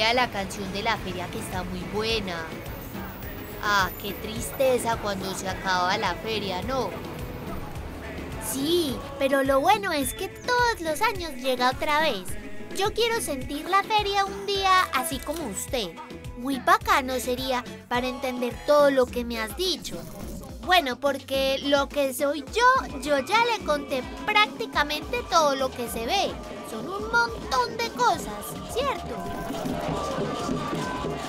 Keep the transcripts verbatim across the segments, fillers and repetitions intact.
nombre a la canción de la feria que está muy buena. Ah, qué tristeza cuando se acaba la feria, ¿no? Sí, pero lo bueno es que todos los años llega otra vez. Yo quiero sentir la feria un día así como usted. Muy bacano sería para entender todo lo que me has dicho. Bueno, porque lo que soy yo, yo ya le conté prácticamente todo lo que se ve. Son un montón de cosas, ¿cierto?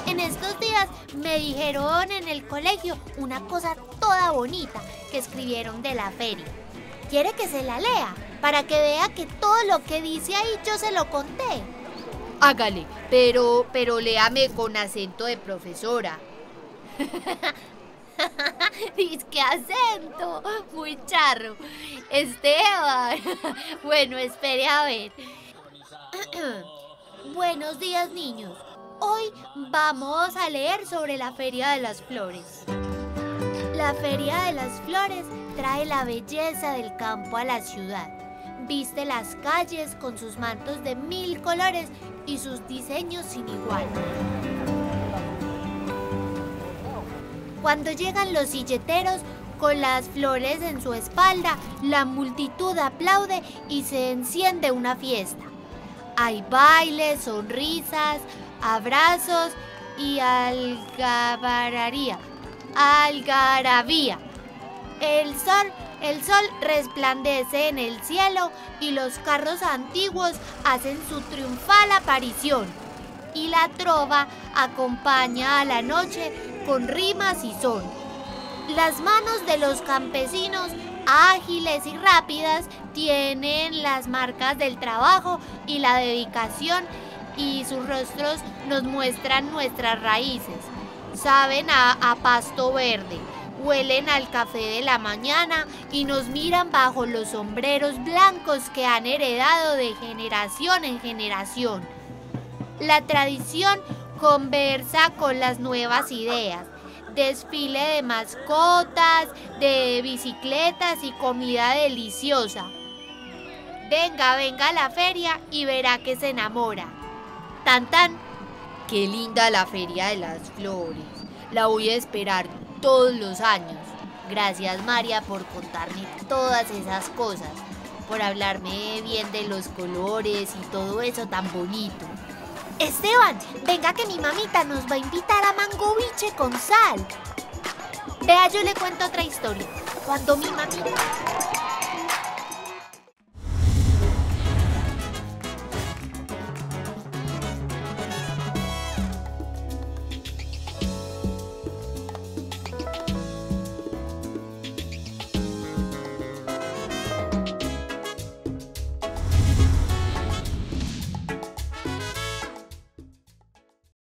En estos días me dijeron en el colegio una cosa toda bonita que escribieron de la feria. ¿Quiere que se la lea? Para que vea que todo lo que dice ahí yo se lo conté. Hágale, pero, pero léame con acento de profesora. ¡Qué acento! Muy charro. Esteban. Bueno, espere a ver. Buenos días, niños. Hoy vamos a leer sobre la Feria de las Flores. La Feria de las Flores trae la belleza del campo a la ciudad. Viste las calles con sus mantos de mil colores y sus diseños sin igual. Cuando llegan los silleteros con las flores en su espalda, la multitud aplaude y se enciende una fiesta. Hay bailes, sonrisas, abrazos y algarabía. Algarabía. El sol, el sol resplandece en el cielo y los carros antiguos hacen su triunfal aparición. Y la trova acompaña a la noche con rimas y son. Las manos de los campesinos, ágiles y rápidas, tienen las marcas del trabajo y la dedicación, y sus rostros nos muestran nuestras raíces. Saben a, a pasto verde, huelen al café de la mañana y nos miran bajo los sombreros blancos que han heredado de generación en generación. La tradición conversa con las nuevas ideas. Desfile de mascotas, de bicicletas y comida deliciosa. Venga, venga a la feria y verá que se enamora. Tan tan. Qué linda la Feria de las Flores. La voy a esperar todos los años. Gracias, María, por contarme todas esas cosas, por hablarme bien de los colores y todo eso tan bonito. Esteban, venga que mi mamita nos va a invitar a mango biche con sal. Vea, yo le cuento otra historia. Cuando mi mamita...